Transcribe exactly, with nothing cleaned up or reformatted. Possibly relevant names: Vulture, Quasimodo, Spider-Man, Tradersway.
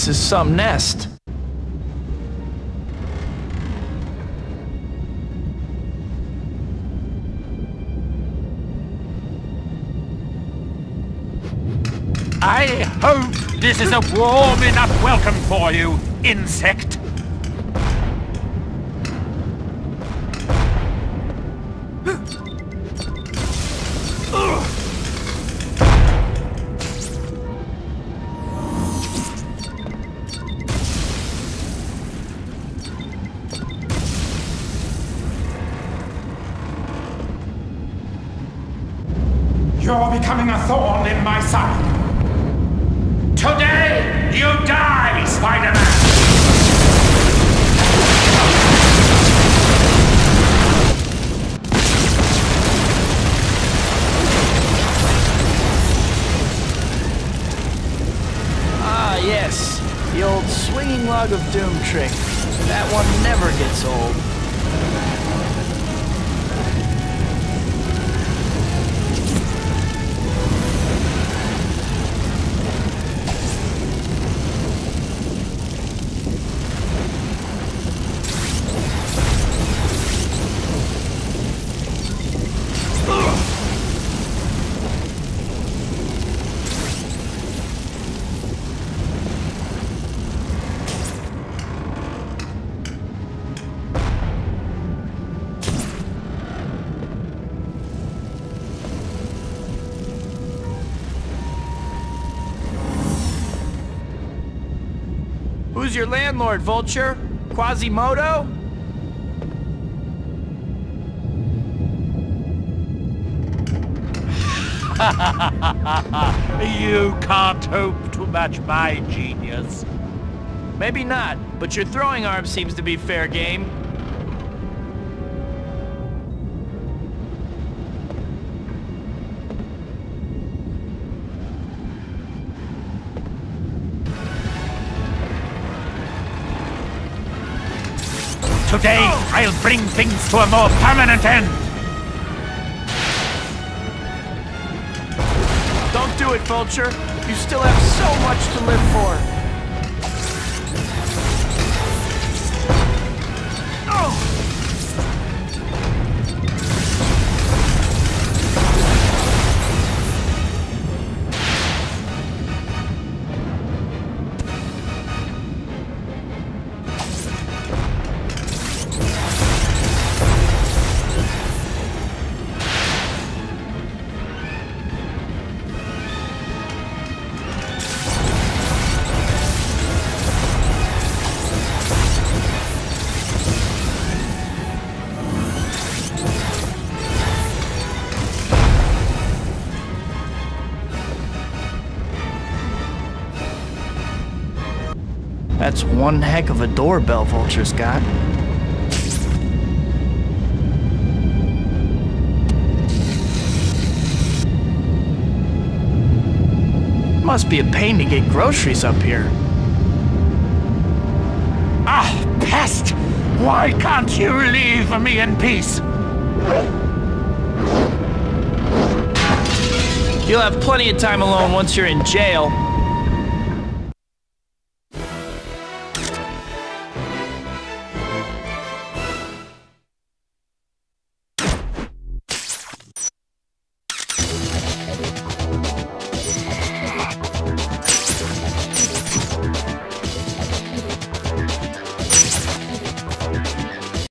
This is some nest. I hope this is a warm enough welcome for you, insect. You're becoming a thorn in my side. Today, you die, Spider-Man! Ah, yes. The old swinging log of doom trick. That one never gets old. Who's your landlord, Vulture? Quasimodo? You can't hope to match my genius. Maybe not, but your throwing arm seems to be fair game. Today, I'll bring things to a more permanent end! Don't do it, Vulture! You still have so much to live for! That's one heck of a doorbell Vulture's got. Must be a pain to get groceries up here. Ah, pest! Why can't you leave me in peace? You'll have plenty of time alone once you're in jail.